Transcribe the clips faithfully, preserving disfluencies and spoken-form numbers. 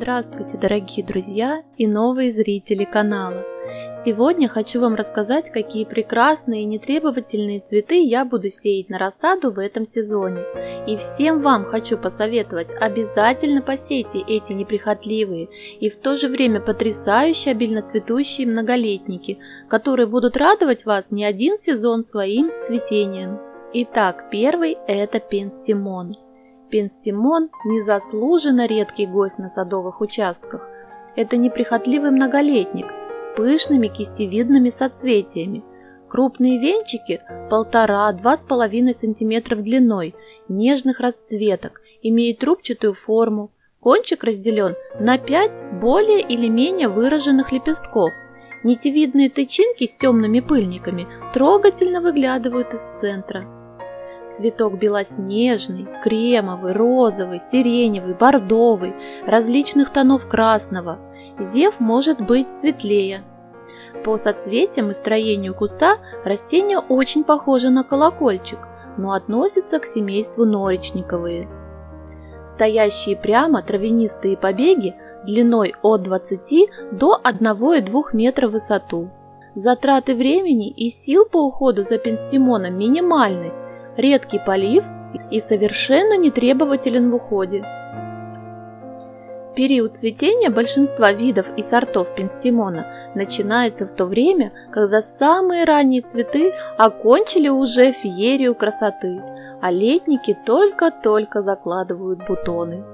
Здравствуйте, дорогие друзья и новые зрители канала! Сегодня хочу вам рассказать, какие прекрасные и нетребовательные цветы я буду сеять на рассаду в этом сезоне. И всем вам хочу посоветовать, обязательно посейте эти неприхотливые и в то же время потрясающе обильно цветущие многолетники, которые будут радовать вас не один сезон своим цветением. Итак, первый – это пенстемон. Пенстемон – незаслуженно редкий гость на садовых участках. Это неприхотливый многолетник с пышными кистевидными соцветиями. Крупные венчики полтора-два с половиной сантиметра длиной, нежных расцветок, имеют трубчатую форму. Кончик разделен на пять более или менее выраженных лепестков. Нитевидные тычинки с темными пыльниками трогательно выглядывают из центра. Цветок белоснежный, кремовый, розовый, сиреневый, бордовый, различных тонов красного. Зев может быть светлее. По соцветиям и строению куста растение очень похоже на колокольчик, но относится к семейству норичниковые. Стоящие прямо травянистые побеги длиной от двадцати до одного и двух метра в высоту. Затраты времени и сил по уходу за пенстемоном минимальны. Редкий полив и совершенно не требователен в уходе. Период цветения большинства видов и сортов пенстемона начинается в то время, когда самые ранние цветы окончили уже феерию красоты, а летники только-только закладывают бутоны.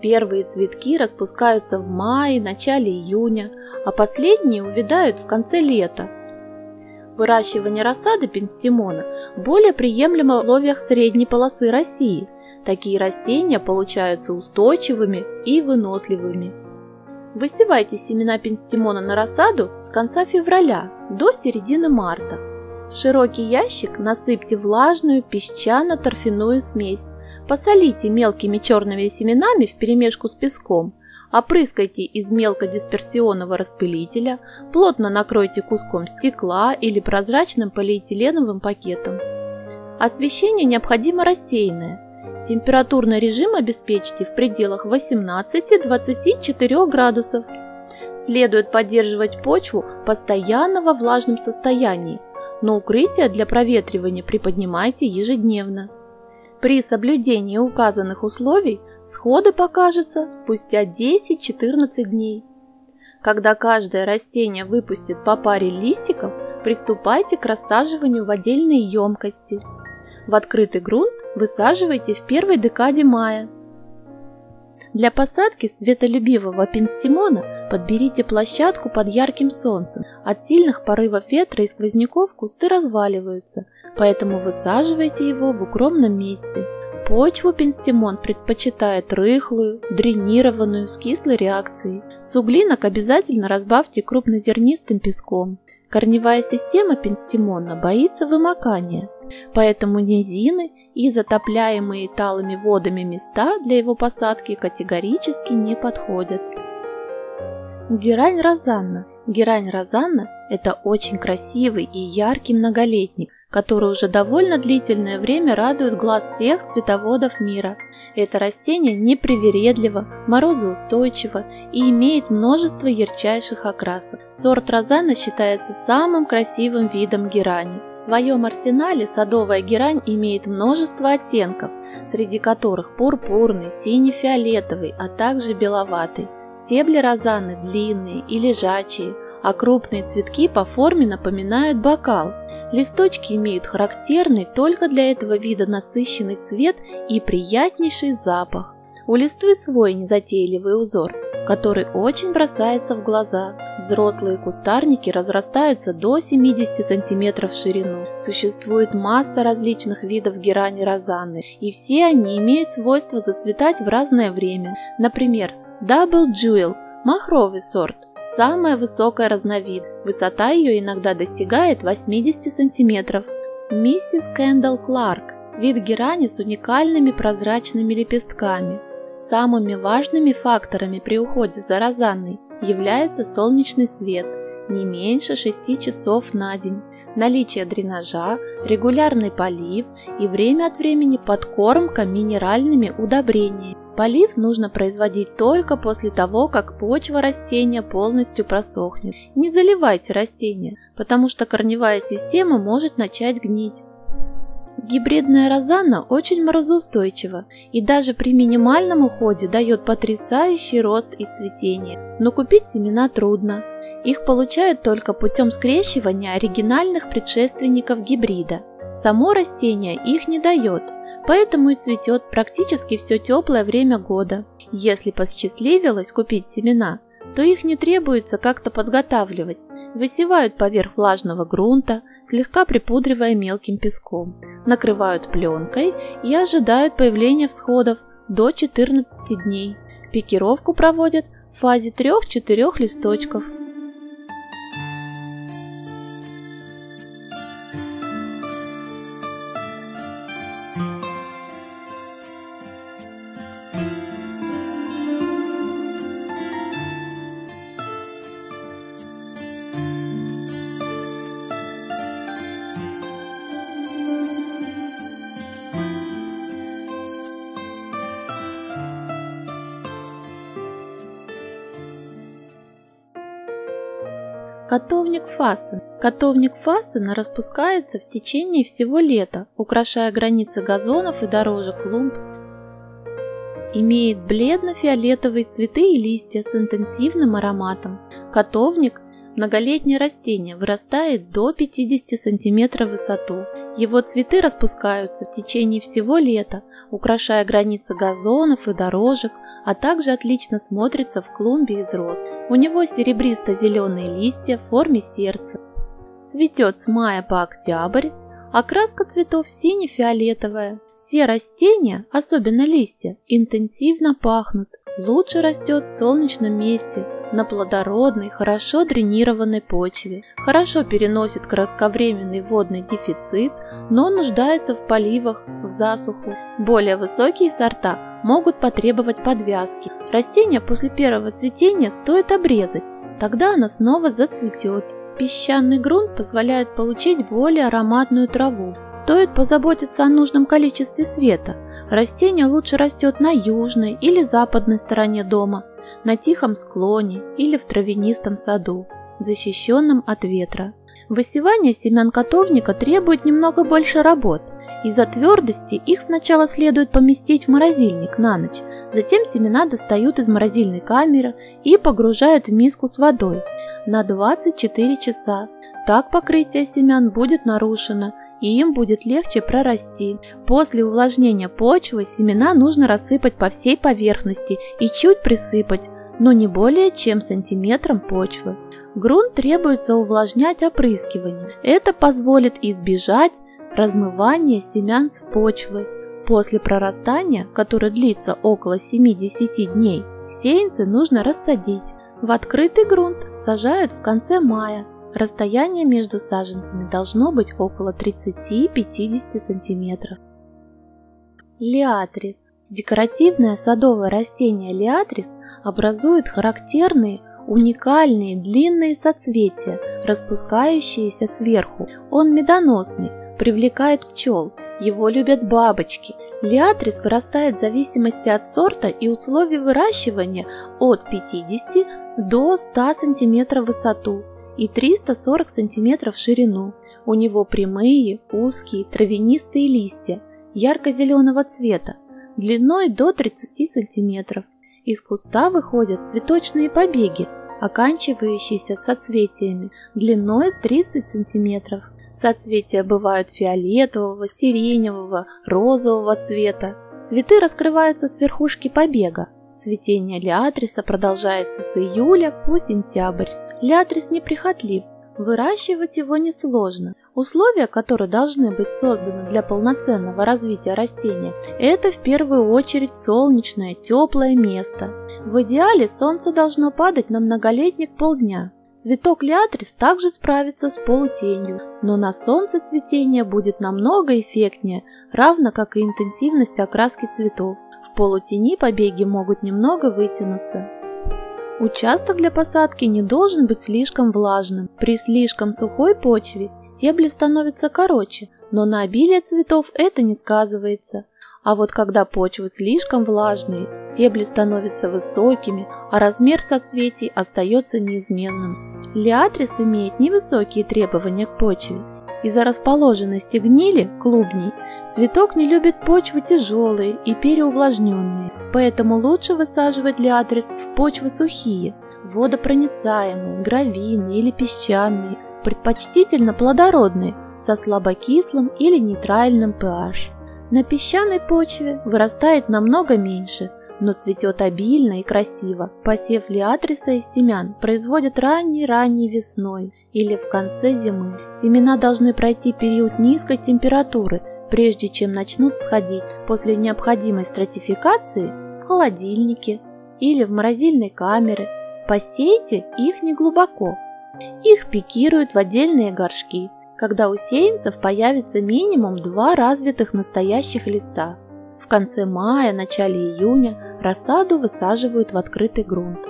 Первые цветки распускаются в мае, начале июня, а последние увядают в конце лета. Выращивание рассады пенстемона более приемлемо в условиях средней полосы России. Такие растения получаются устойчивыми и выносливыми. Высевайте семена пенстемона на рассаду с конца февраля до середины марта. В широкий ящик насыпьте влажную песчано-торфяную смесь, посолите мелкими черными семенами вперемешку с песком, опрыскайте из мелкодисперсионного распылителя, плотно накройте куском стекла или прозрачным полиэтиленовым пакетом. Освещение необходимо рассеянное. Температурный режим обеспечьте в пределах восемнадцати-двадцати четырёх градусов. Следует поддерживать почву постоянно во влажном состоянии, но укрытие для проветривания приподнимайте ежедневно. При соблюдении указанных условий сходы покажутся спустя десять-четырнадцать дней. Когда каждое растение выпустит по паре листиков, приступайте к рассаживанию в отдельные емкости. В открытый грунт высаживайте в первой декаде мая. Для посадки светолюбивого пенстемона подберите площадку под ярким солнцем. От сильных порывов ветра и сквозняков кусты разваливаются, поэтому высаживайте его в укромном месте. Почву пенстемон предпочитает рыхлую, дренированную, с кислой реакцией. Суглинок обязательно разбавьте крупнозернистым песком. Корневая система пенстемона боится вымокания, поэтому низины и затопляемые талыми водами места для его посадки категорически не подходят. Герань розанна. Герань розанна – это очень красивый и яркий многолетник, который уже довольно длительное время радует глаз всех цветоводов мира. Это растение непривередливо, морозоустойчиво и имеет множество ярчайших окрасов. Сорт розанна считается самым красивым видом герани. В своем арсенале садовая герань имеет множество оттенков, среди которых пурпурный, синий-фиолетовый, а также беловатый. Стебли розанны длинные и лежачие, а крупные цветки по форме напоминают бокал. Листочки имеют характерный только для этого вида насыщенный цвет и приятнейший запах. У листвы свой незатейливый узор, который очень бросается в глаза. Взрослые кустарники разрастаются до семидесяти сантиметров в ширину. Существует масса различных видов герани розанны, и все они имеют свойство зацветать в разное время. Например, Double Jewel – махровый сорт. Самая высокая разновидность, высота ее иногда достигает восьмидесяти сантиметров. Миссис Кэндал Кларк – вид герани с уникальными прозрачными лепестками. Самыми важными факторами при уходе за розанной является солнечный свет, не меньше шести часов на день, наличие дренажа, регулярный полив и время от времени подкормка минеральными удобрениями. Полив нужно производить только после того, как почва растения полностью просохнет. Не заливайте растения, потому что корневая система может начать гнить. Гибридная розанна очень морозоустойчива и даже при минимальном уходе дает потрясающий рост и цветение, но купить семена трудно. Их получают только путем скрещивания оригинальных предшественников гибрида. Само растение их не дает, поэтому и цветет практически все теплое время года. Если посчастливилось купить семена, то их не требуется как-то подготавливать. Высевают поверх влажного грунта, слегка припудривая мелким песком, накрывают пленкой и ожидают появления всходов до четырнадцати дней. Пикировку проводят в фазе трёх-четырёх листочков. Котовник Фассена. Котовник Фассена распускается в течение всего лета, украшая границы газонов и дорожек клумб. Имеет бледно-фиолетовые цветы и листья с интенсивным ароматом. Котовник – многолетнее растение, вырастает до пятидесяти сантиметров в высоту. Его цветы распускаются в течение всего лета, украшая границы газонов и дорожек, а также отлично смотрится в клумбе из роз. У него серебристо-зеленые листья в форме сердца. Цветет с мая по октябрь, а краска цветов сине-фиолетовая. Все растения, особенно листья, интенсивно пахнут. Лучше растет в солнечном месте, на плодородной, хорошо дренированной почве. Хорошо переносит кратковременный водный дефицит, но нуждается в поливах, в засуху. Более высокие сорта могут потребовать подвязки. Растение после первого цветения стоит обрезать, тогда оно снова зацветет. Песчаный грунт позволяет получить более ароматную траву. Стоит позаботиться о нужном количестве света. Растение лучше растет на южной или западной стороне дома, на тихом склоне или в травянистом саду, защищенном от ветра. Высевание семян котовника требует немного больше работ. Из-за твердости их сначала следует поместить в морозильник на ночь, затем семена достают из морозильной камеры и погружают в миску с водой на двадцать четыре часа. Так покрытие семян будет нарушено и им будет легче прорасти. После увлажнения почвы семена нужно рассыпать по всей поверхности и чуть присыпать, но не более чем сантиметром почвы. Грунт требуется увлажнять опрыскиванием. Это позволит избежать размывание семян с почвы. После прорастания, которое длится около семидесяти дней, сеянцы нужно рассадить. В открытый грунт сажают в конце мая. Расстояние между саженцами должно быть около тридцати-пятидесяти сантиметров. Лиатрис. Декоративное садовое растение лиатрис образует характерные уникальные длинные соцветия, распускающиеся сверху. Он медоносный, привлекает пчел, его любят бабочки. Лиатрис вырастает в зависимости от сорта и условий выращивания от пятидесяти до ста сантиметров в высоту и трёхсот сорока сантиметров в ширину. У него прямые, узкие, травянистые листья, ярко-зеленого цвета, длиной до тридцати сантиметров. Из куста выходят цветочные побеги, оканчивающиеся соцветиями, длиной тридцати сантиметров. Соцветия бывают фиолетового, сиреневого, розового цвета. Цветы раскрываются с верхушки побега. Цветение лиатриса продолжается с июля по сентябрь. Лиатрис неприхотлив, выращивать его несложно. Условия, которые должны быть созданы для полноценного развития растения, это в первую очередь солнечное, теплое место. В идеале солнце должно падать на многолетник полдня. Цветок лиатрис также справится с полутенью, но на солнце цветение будет намного эффектнее, равно как и интенсивность окраски цветов. В полутени побеги могут немного вытянуться. Участок для посадки не должен быть слишком влажным. При слишком сухой почве стебли становятся короче, но на обилие цветов это не сказывается. А вот когда почва слишком влажная, стебли становятся высокими, а размер соцветий остается неизменным. Лиатрис имеет невысокие требования к почве. Из-за расположенности гнили, клубней, цветок не любит почву тяжелые и переувлажненные, поэтому лучше высаживать лиатрис в почвы сухие, водопроницаемые, гравийные или песчаные, предпочтительно плодородные, со слабокислым или нейтральным pH. На песчаной почве вырастает намного меньше, но цветет обильно и красиво. Посев лиатриса из семян производят ранней-ранней весной или в конце зимы. Семена должны пройти период низкой температуры, прежде чем начнут сходить. После необходимой стратификации в холодильнике или в морозильной камере посейте их неглубоко. Их пикируют в отдельные горшки, когда у сеянцев появится минимум два развитых настоящих листа. В конце мая, начале июня рассаду высаживают в открытый грунт.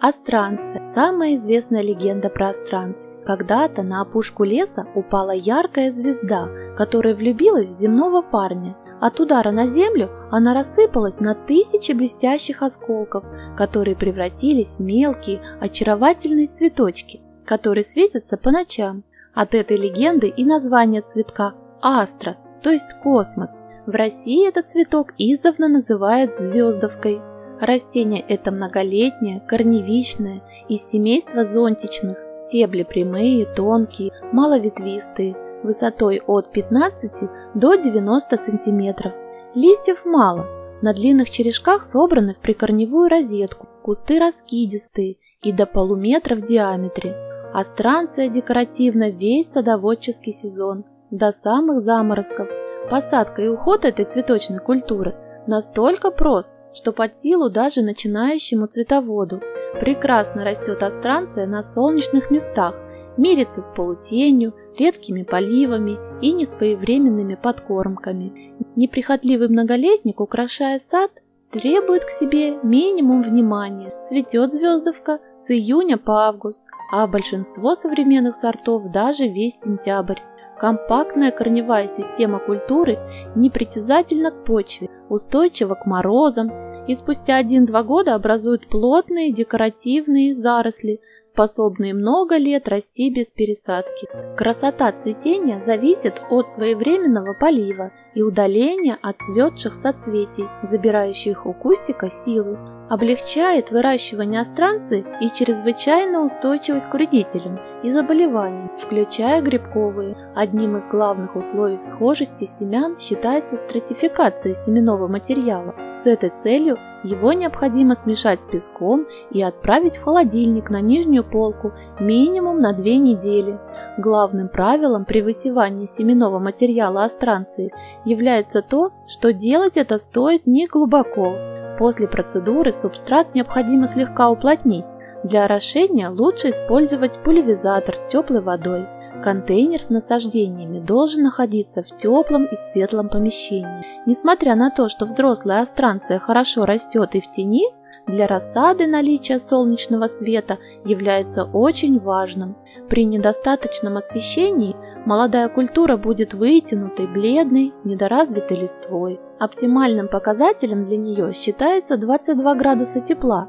Астранция. Самая известная легенда про астранцию. Когда-то на опушку леса упала яркая звезда, которая влюбилась в земного парня. От удара на землю она рассыпалась на тысячи блестящих осколков, которые превратились в мелкие, очаровательные цветочки, которые светятся по ночам. От этой легенды и название цветка – астра, то есть космос. В России этот цветок издавна называют звездовкой. Растение это многолетнее, корневищное, из семейства зонтичных, стебли прямые, тонкие, маловетвистые, высотой от пятнадцати до девяноста сантиметров. Листьев мало, на длинных черешках собраны в прикорневую розетку, кусты раскидистые и до полуметра в диаметре. Астранция декоративна весь садоводческий сезон, до самых заморозков. Посадка и уход этой цветочной культуры настолько прост, что под силу даже начинающему цветоводу. Прекрасно растет астранция на солнечных местах, мирится с полутенью, редкими поливами и несвоевременными подкормками. Неприхотливый многолетник, украшая сад, требует к себе минимум внимания. Цветет звездовка с июня по август, а большинство современных сортов даже весь сентябрь. Компактная корневая система культуры непритязательна к почве, устойчива к морозам и спустя один-два года образует плотные декоративные заросли, способные много лет расти без пересадки. Красота цветения зависит от своевременного полива и удаления отцветших соцветий, забирающих у кустика силы. Облегчает выращивание астранции и чрезвычайно устойчивость к вредителям и заболеваниям, включая грибковые. Одним из главных условий всхожести семян считается стратификация семенного материала. С этой целью его необходимо смешать с песком и отправить в холодильник на нижнюю полку минимум на две недели. Главным правилом при высевании семенного материала астранции является то, что делать это стоит не глубоко. После процедуры субстрат необходимо слегка уплотнить. Для орошения лучше использовать пульверизатор с теплой водой. Контейнер с насаждениями должен находиться в теплом и светлом помещении. Несмотря на то, что взрослая астранция хорошо растет и в тени, для рассады наличие солнечного света является очень важным. При недостаточном освещении молодая культура будет вытянутой, бледной, с недоразвитой листвой. Оптимальным показателем для нее считается двадцать два градуса тепла.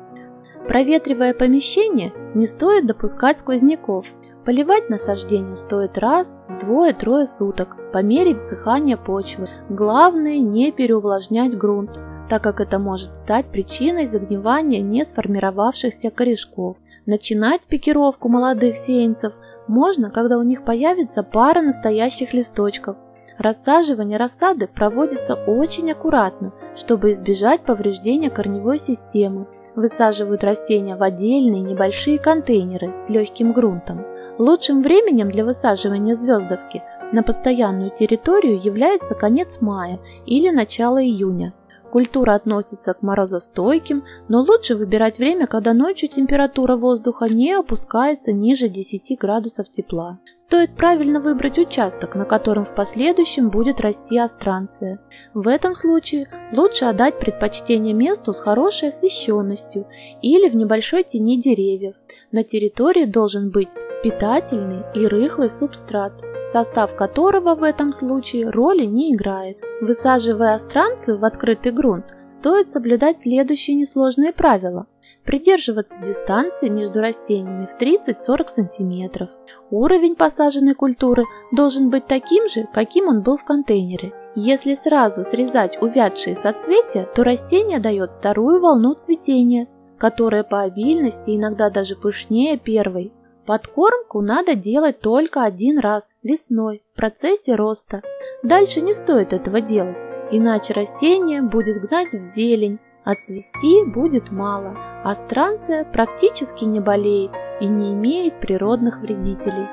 Проветривая помещение, не стоит допускать сквозняков. Поливать насаждение стоит раз, двое-трое суток по мере высыхания почвы. Главное не переувлажнять грунт, так как это может стать причиной загнивания не сформировавшихся корешков. Начинать пикировку молодых сеянцев можно, когда у них появится пара настоящих листочков. Рассаживание рассады проводится очень аккуратно, чтобы избежать повреждения корневой системы. Высаживают растения в отдельные небольшие контейнеры с легким грунтом. Лучшим временем для высаживания звездовки на постоянную территорию является конец мая или начало июня. Культура относится к морозостойким, но лучше выбирать время, когда ночью температура воздуха не опускается ниже десяти градусов тепла. Стоит правильно выбрать участок, на котором в последующем будет расти астранция. В этом случае лучше отдать предпочтение месту с хорошей освещенностью или в небольшой тени деревьев. На территории должен быть питательный и рыхлый субстрат. состав которого в этом случае роли не играет. Высаживая астранцию в открытый грунт, стоит соблюдать следующие несложные правила. Придерживаться дистанции между растениями в тридцать-сорок см. Уровень посаженной культуры должен быть таким же, каким он был в контейнере. Если сразу срезать увядшие соцветия, то растение дает вторую волну цветения, которая по обильности иногда даже пышнее первой. Подкормку надо делать только один раз весной в процессе роста. Дальше не стоит этого делать, иначе растение будет гнать в зелень, а цвести будет мало. Астранция практически не болеет и не имеет природных вредителей.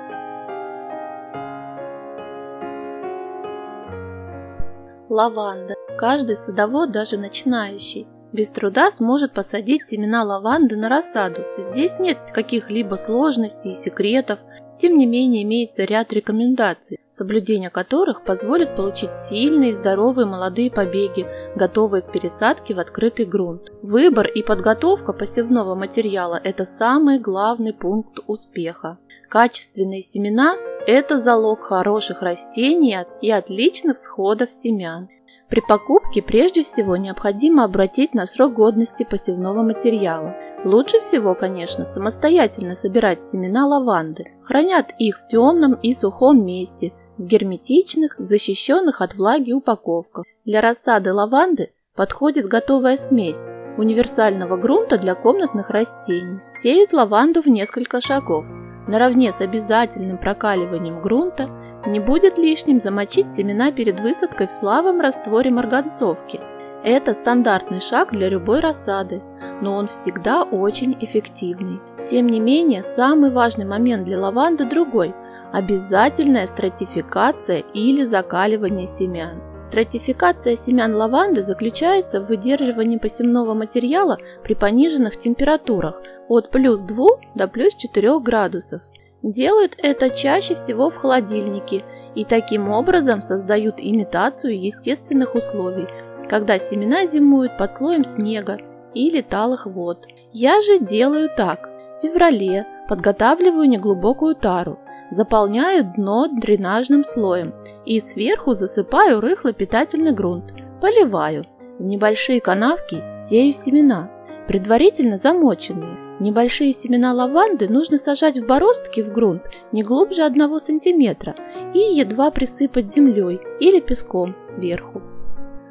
Лаванда. Каждый садовод, даже начинающий, без труда сможет посадить семена лаванды на рассаду. Здесь нет каких-либо сложностей и секретов, тем не менее имеется ряд рекомендаций, соблюдение которых позволит получить сильные и здоровые молодые побеги, готовые к пересадке в открытый грунт. Выбор и подготовка посевного материала – это самый главный пункт успеха. Качественные семена – это залог хороших растений и отличных всходов семян. При покупке прежде всего необходимо обратить на срок годности посевного материала. Лучше всего, конечно, самостоятельно собирать семена лаванды. Хранят их в темном и сухом месте, в герметичных, защищенных от влаги упаковках. Для рассады лаванды подходит готовая смесь универсального грунта для комнатных растений. Сеют лаванду в несколько шагов. Наравне с обязательным прокаливанием грунта не будет лишним замочить семена перед высадкой в слабом растворе марганцовки. Это стандартный шаг для любой рассады, но он всегда очень эффективный. Тем не менее, самый важный момент для лаванды другой – обязательная стратификация или закаливание семян. Стратификация семян лаванды заключается в выдерживании посевного материала при пониженных температурах от плюс двух до плюс четырёх градусов. Делают это чаще всего в холодильнике и таким образом создают имитацию естественных условий, когда семена зимуют под слоем снега или талых вод. Я же делаю так. В феврале подготавливаю неглубокую тару, заполняю дно дренажным слоем и сверху засыпаю рыхлый питательный грунт, поливаю. В небольшие канавки сею семена, предварительно замоченные. Небольшие семена лаванды нужно сажать в бороздки в грунт не глубже одного сантиметра и едва присыпать землей или песком сверху.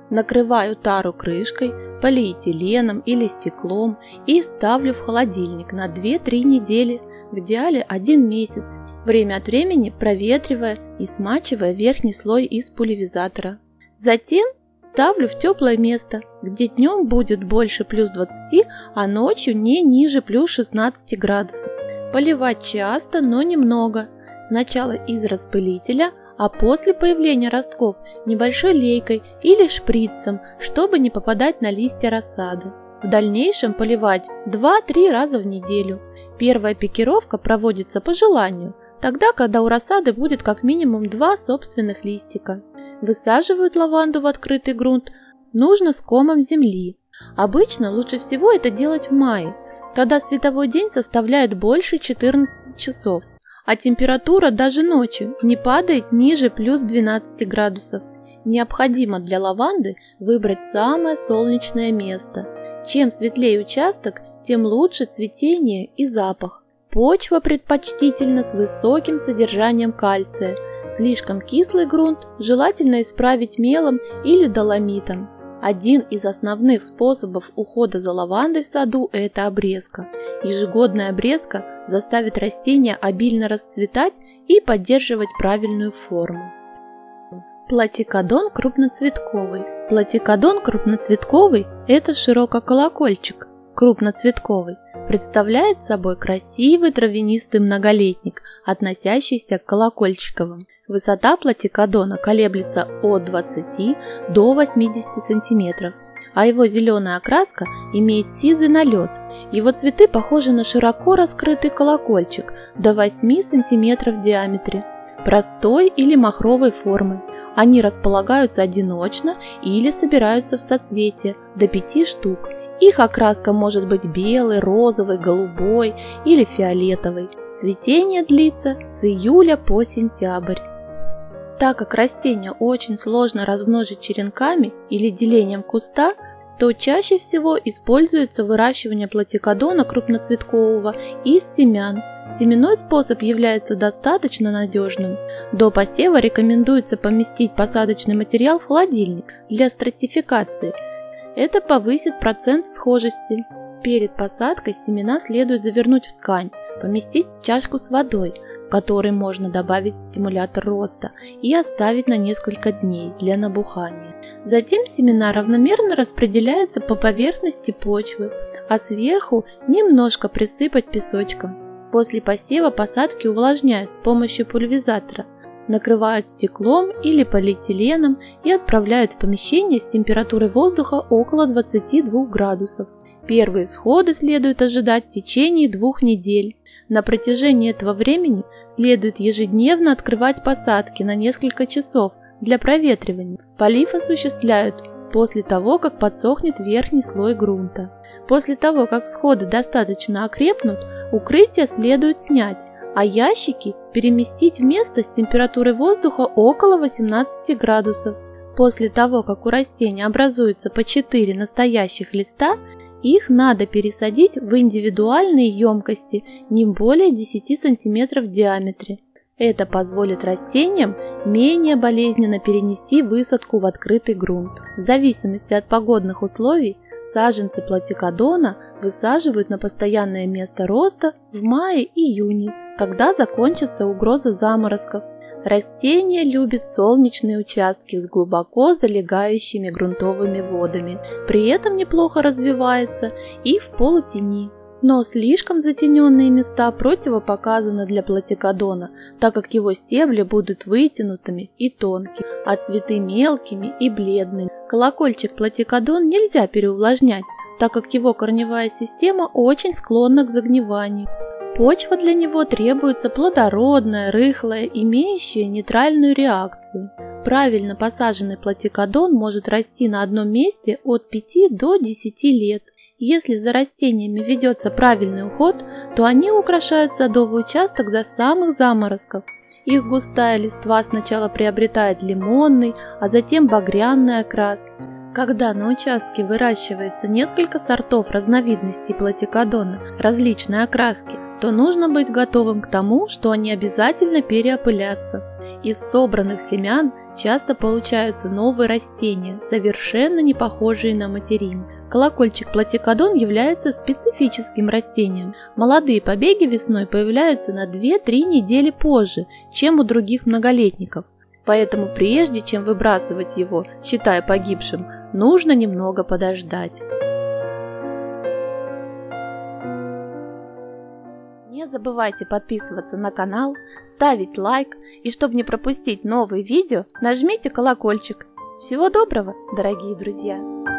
Накрываю тару крышкой, полиэтиленом или стеклом и ставлю в холодильник на две-три недели, в идеале один месяц, время от времени проветривая и смачивая верхний слой из пульверизатора. Затем ставлю в теплое место, где днем будет больше плюс двадцати, а ночью не ниже плюс шестнадцати градусов. Поливать часто, но немного. Сначала из распылителя, а после появления ростков небольшой лейкой или шприцем, чтобы не попадать на листья рассады. В дальнейшем поливать два-три раза в неделю. Первая пикировка проводится по желанию, тогда, когда у рассады будет как минимум два собственных листика. Высаживают лаванду в открытый грунт нужно с комом земли. Обычно лучше всего это делать в мае, когда световой день составляет больше четырнадцати часов, а температура даже ночью не падает ниже плюс двенадцати градусов. Необходимо для лаванды выбрать самое солнечное место. Чем светлее участок, тем лучше цветение и запах. Почва предпочтительно с высоким содержанием кальция. Слишком кислый грунт желательно исправить мелом или доломитом. Один из основных способов ухода за лавандой в саду – это обрезка. Ежегодная обрезка заставит растения обильно расцветать и поддерживать правильную форму. Платикодон крупноцветковый. Платикодон крупноцветковый – это ширококолокольчик крупноцветковый. Представляет собой красивый травянистый многолетник, относящийся к колокольчиковым. Высота платикодона колеблется от двадцати до восьмидесяти сантиметров, а его зеленая окраска имеет сизый налет. Его цветы похожи на широко раскрытый колокольчик до восьми сантиметров в диаметре, простой или махровой формы. Они располагаются одиночно или собираются в соцветия до пяти штук. Их окраска может быть белой, розовой, голубой или фиолетовой. Цветение длится с июля по сентябрь. Так как растения очень сложно размножить черенками или делением куста, то чаще всего используется выращивание платикодона крупноцветкового из семян. Семенной способ является достаточно надежным. До посева рекомендуется поместить посадочный материал в холодильник для стратификации. Это повысит процент схожести. Перед посадкой семена следует завернуть в ткань, поместить в чашку с водой, в которой можно добавить стимулятор роста, и оставить на несколько дней для набухания. Затем семена равномерно распределяются по поверхности почвы, а сверху немножко присыпать песочком. После посева посадки увлажняют с помощью пульверизатора, накрывают стеклом или полиэтиленом и отправляют в помещение с температурой воздуха около двадцати двух градусов. Первые всходы следует ожидать в течение двух недель. На протяжении этого времени следует ежедневно открывать посадки на несколько часов для проветривания. Полив осуществляют после того, как подсохнет верхний слой грунта. После того, как всходы достаточно окрепнут, укрытие следует снять, а ящики переместить в место с температурой воздуха около восемнадцати градусов. После того, как у растения образуется по четыре настоящих листа, их надо пересадить в индивидуальные емкости не более десяти сантиметров в диаметре. Это позволит растениям менее болезненно перенести высадку в открытый грунт. В зависимости от погодных условий саженцы платикодона высаживают на постоянное место роста в мае-июне, когда закончится угроза заморозков. Растение любит солнечные участки с глубоко залегающими грунтовыми водами, при этом неплохо развивается и в полутени. Но слишком затененные места противопоказаны для платикодона, так как его стебли будут вытянутыми и тонкими, а цветы мелкими и бледными. Колокольчик платикодон нельзя переувлажнять, так как его корневая система очень склонна к загниванию. Почва для него требуется плодородная, рыхлая, имеющая нейтральную реакцию. Правильно посаженный платикодон может расти на одном месте от пяти до десяти лет. Если за растениями ведется правильный уход, то они украшают садовый участок до самых заморозков. Их густая листва сначала приобретает лимонный, а затем багряный окрас. Когда на участке выращивается несколько сортов разновидностей платикодона различной окраски, то нужно быть готовым к тому, что они обязательно переопылятся. Из собранных семян часто получаются новые растения, совершенно не похожие на материнец. Колокольчик платикодон является специфическим растением. Молодые побеги весной появляются на две-три недели позже, чем у других многолетников. Поэтому прежде чем выбрасывать его, считая погибшим, нужно немного подождать. Не забывайте подписываться на канал, ставить лайк, и чтобы не пропустить новые видео, нажмите колокольчик. Всего доброго, дорогие друзья!